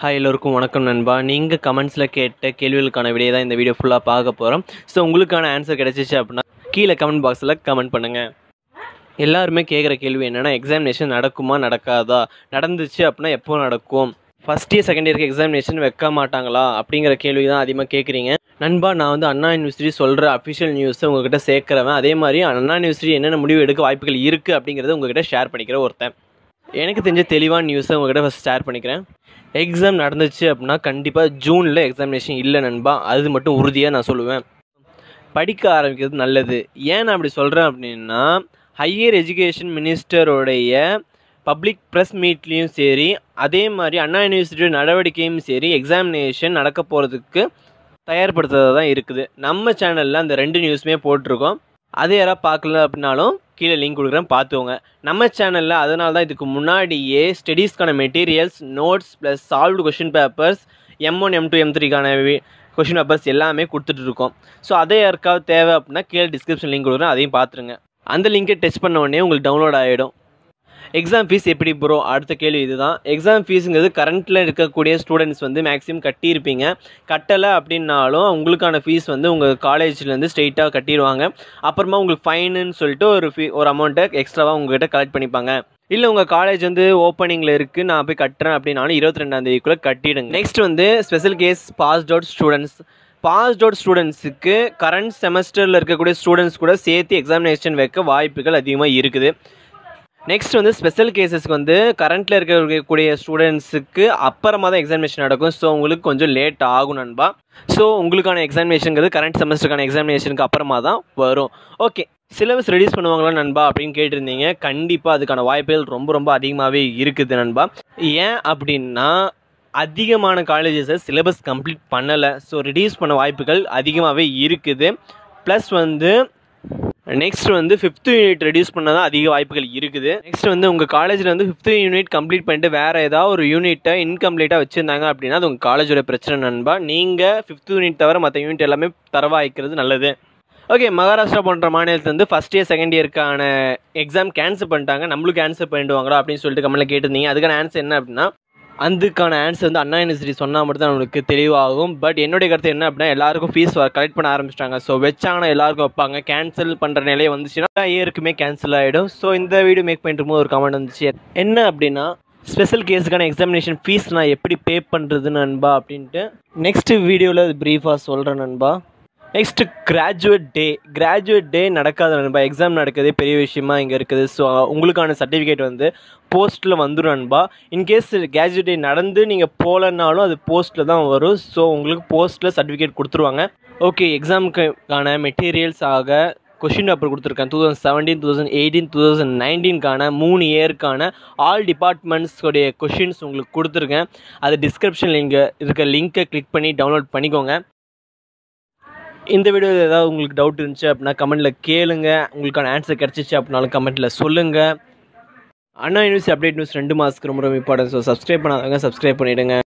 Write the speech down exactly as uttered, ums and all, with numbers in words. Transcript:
High एल्लोरुक्कुम वणक्कम नंबा नींगा comments केट्ट केल्विगळुक्कान विडैय तान इंदा video फुल्ला पार्क्क पोरोम। सो उंगलुक्कान आंसर किडैचिरुच्चु अप्पडिना कीळे कमेंट बॉक्सல कमेंट பண்ணுங்க। எல்லாரும் கேக்குற கேள்வி என்னன்னா எக்ஸாமினேஷன் நடக்குமா நடக்காதா, நடந்துச்சு அப்டினா எப்போ நடக்கும், ஃபர்ஸ்ட் இயர் செகண்ட் இயருக்கு எக்ஸாமினேஷன் வைக்க மாட்டாங்களா அப்படிங்கிற கேள்வி தான் அதிகமாக கேட்குறீங்க நண்பா। நான் வந்து அண்ணா யூனிவர்சிட்டி சொல்கிற அஃபிஷியல் நியூஸை உங்ககிட்ட சேர்க்குறவன், அதே மாதிரி அண்ணா யூனிவர்சிட்டி என்னென்ன முடிவு எடுக்க வாய்ப்புகள் இருக்குது அப்படிங்கிறத உங்ககிட்ட ஷேர் பண்ணிக்கிற ஒருத்தன்। எனக்கு தெரிஞ்ச தெளிவான நியூஸை உங்ககிட்ட ஃபஸ்ட் ஷேர் பண்ணிக்கிறேன்। எக்ஸாம் நடந்துச்சு அப்படின்னா கண்டிப்பாக ஜூனில் எக்ஸாமினேஷன் இல்லை நண்பா, அது மட்டும் உறுதியாக நான் சொல்லுவேன்। படிக்க ஆரம்பிக்கிறது நல்லது। ஏன் நான் அப்படி சொல்கிறேன் அப்படின்னா ஹையர் எஜுகேஷன் மினிஸ்டருடைய பப்ளிக் ப்ரெஸ் மீட்லேயும் சரி, அதே மாதிரி அண்ணா யூனிவர்சிட்டியோட நடவடிக்கையும் சரி, எக்ஸாமினேஷன் நடக்க போகிறதுக்கு தயார்படுத்துறதா தான் இருக்குது। நம்ம சேனலில் அந்த ரெண்டு நியூஸுமே போட்டிருக்கோம், அதை யாராவது பார்க்கல அப்படின்னாலும் கீழே லிங்க் கொடுக்குறேன், பார்த்துக்கோங்க। நம்ம சேனலில் அதனால தான் இதுக்கு முன்னாடியே ஸ்டடீஸ்க்கான materials, notes plus solved question papers, M one M two M த்ரீக்கான கொஷின் பேப்பர்ஸ் எல்லாமே கொடுத்துட்ருக்கோம்। ஸோ அதை யாருக்காவது தேவை அப்படின்னா கீழே டிஸ்கிரிப்ஷன் லிங்க் கொடுக்குறேன், அதையும் பார்த்துருங்க। அந்த லிங்கை டச் பண்ண உடனே உங்களுக்கு டவுன்லோட் ஆகிடும்। எக்ஸாம் ஃபீஸ் எப்படி ப்ரோ, அடுத்த கேள்வி இதுதான்। எக்ஸாம் ஃபீஸுங்கிறது கரண்ட்டில் இருக்கக்கூடிய ஸ்டூடெண்ட்ஸ் வந்து மேக்ஸிமம் கட்டியிருப்பீங்க, கட்டலை அப்படின்னாலும் உங்களுக்கான ஃபீஸ் வந்து உங்கள் காலேஜ்லேருந்து ஸ்ட்ரெயிட்டாக கட்டிடுவாங்க। அப்புறமா உங்களுக்கு ஃபைனுன்னு சொல்லிட்டு ஒரு ஃபீ ஒரு அமௌண்ட்டை எக்ஸ்ட்ராவாக உங்கள்கிட்ட கலெக்ட் பண்ணிப்பாங்க। இல்லை உங்கள் காலேஜ் வந்து ஓப்பனிங்கில் இருக்குது நான் போய் கட்டுறேன் அப்படின்னாலும் இருபத்தி ரெண்டாம் தேதிக்குள்ளே கட்டிடுங்க। நெக்ஸ்ட் வந்து special case passed out students passed out ஸ்டூடெண்ட்ஸுக்கு கரண்ட் செமஸ்டரில் இருக்கக்கூடிய ஸ்டூடெண்ட்ஸ் கூட சேர்த்து எக்ஸாமினேஷன் வைக்க வாய்ப்புகள் அதிகமாக இருக்குது। நெக்ஸ்ட் வந்து ஸ்பெஷல் கேஸஸ்க்கு வந்து கரண்ட்டில் இருக்கக்கூடிய ஸ்டூடெண்ட்ஸுக்கு அப்புறமா தான் எக்ஸாமினேஷன் நடக்கும், ஸோ உங்களுக்கு கொஞ்சம் லேட் ஆகும் நண்பா। ஸோ உங்களுக்கான எக்ஸாமினேஷனுங்கிறது கரண்ட் செமஸ்டருக்கான எக்ஸாமினேஷனுக்கு அப்புறமா தான் வரும்। ஓகே, சிலபஸ் ரெடியூஸ் பண்ணுவாங்களா நண்பா அப்படின்னு கேட்டிருந்தீங்க, கண்டிப்பாக அதுக்கான வாய்ப்புகள் ரொம்ப ரொம்ப அதிகமாகவே இருக்குது நண்பா। ஏன் அப்படின்னா அதிகமான காலேஜஸை சிலபஸ் கம்ப்ளீட் பண்ணலை, ஸோ ரிடியூஸ் பண்ண வாய்ப்புகள் அதிகமாகவே இருக்குது। ப்ளஸ் வந்து நெக்ஸ்ட் வந்து ஃபிஃப்த்து யூனிட் ரெடியூஸ் பண்ண தான் அதிக வாய்ப்புகள் இருக்குது। நெக்ஸ்ட் வந்து உங்கள் காலேஜில் வந்து ஃபிஃப்த்து யூனிட் கம்ப்ளீட் பண்ணிட்டு வேறு ஏதாவது ஒரு யூனிட்டை இன்கம்ப்ளீட்டாக வச்சுருந்தாங்க அப்படின்னா அது உங்கள் காலேஜோட பிரச்சனை நண்பா। நீங்கள் ஃபிஃப்த்து யூனிட் தவிர மற்ற யூனிட் எல்லாமே தரவாய்க்கிறது நல்லது। ஓகே, மகாராஷ்டிரா போன்ற மாநிலத்தில் வந்து ஃபஸ்ட் இயர் செகண்ட் இயருக்கான எக்ஸாம் கேன்சல் பண்ணிட்டாங்க, நம்மளும் கேன்சல் பண்ணிடுவாங்களா அப்படின்னு சொல்லிட்டு கமெண்ட்டில் கேட்டிருந்தீங்க। அதுக்கான ஆன்சர் என்ன அப்படின்னா அதுக்கான ஆன்சர் வந்து அண்ணா யூனிவர்சிட்டி சொன்னால் மட்டும் தான் நம்மளுக்கு தெளிவாகும்। பட் என்னுடைய கருத்து என்ன அப்படின்னா எல்லாருக்கும் ஃபீஸ் கலெக்ட் பண்ண ஆரம்பிச்சிட்டாங்க, ஸோ வச்சாங்கன்னா எல்லாருக்கும் வைப்பாங்க। கேன்சல் பண்ணுற நிலையை வந்துச்சுன்னா இயருக்குமே கேன்சல் ஆகிடும்। ஸோ இந்த வீடியோ மேக் பண்ணிட்டு போது ஒரு கமெண்ட் வந்துச்சு, என்ன அப்படின்னா ஸ்பெஷல் கேஸுக்கான எக்ஸாமினேஷன் ஃபீஸ் நான் எப்படி பே பண்ணுறது நண்பா அப்படின்ட்டு நெக்ஸ்ட் வீடியோவில் அது ப்ரீஃபாக சொல்கிறேன் நண்பா। Next graduate day graduate day நடக்காது நண்பா, எக்ஸாம் நடக்கிறதே பெரிய விஷயமா இங்கே இருக்குது। ஸோ உங்களுக்கான சர்டிஃபிகேட் வந்து போஸ்ட்டில் வந்துடும் நண்பா। இன்கேஸ் கிராஜுவேட் டே நடந்து நீங்கள் போகலன்னாலும் அது போஸ்ட்டில் தான் வரும், ஸோ உங்களுக்கு போஸ்ட்டில் சர்டிஃபிகேட் கொடுத்துருவாங்க। ஓகே, எக்ஸாமுக்கான மெட்டீரியல்ஸாக கொஷின் பேப்பர் கொடுத்துருக்கேன்। Two thousand seventeen two thousand eighteen two thousand நைன்டீன்கான மூணு இயருக்கான ஆல் டிபார்ட்மெண்ட்ஸோடைய கொஷின்ஸ் உங்களுக்கு கொடுத்துருக்கேன், அது டிஸ்கிரிப்ஷன் லிங்கு இருக்க லிங்க்கை கிளிக் பண்ணி டவுன்லோட் பண்ணிக்கோங்க। இந்த வீடியோவில் ஏதாவது உங்களுக்கு டவுட் இருந்துச்சு அப்படின்னா கமெண்ட்டில் கேளுங்க, உங்களுக்கான ஆன்சர் கிடச்சிச்சு அப்படின்னாலும் கமெண்ட்டில் சொல்லுங்கள்। அண்ணா யூனிவர்சிட்டி அப்டேட் நியூஸ் ரெண்டு மாதத்துக்கு ரொம்ப ரொம்ப இம்பார்ட்டன்ட், ஸோ சப்ஸ்கிரைப் பண்ணாதவங்க சப்ஸ்கிரைப் பண்ணிவிடுங்க।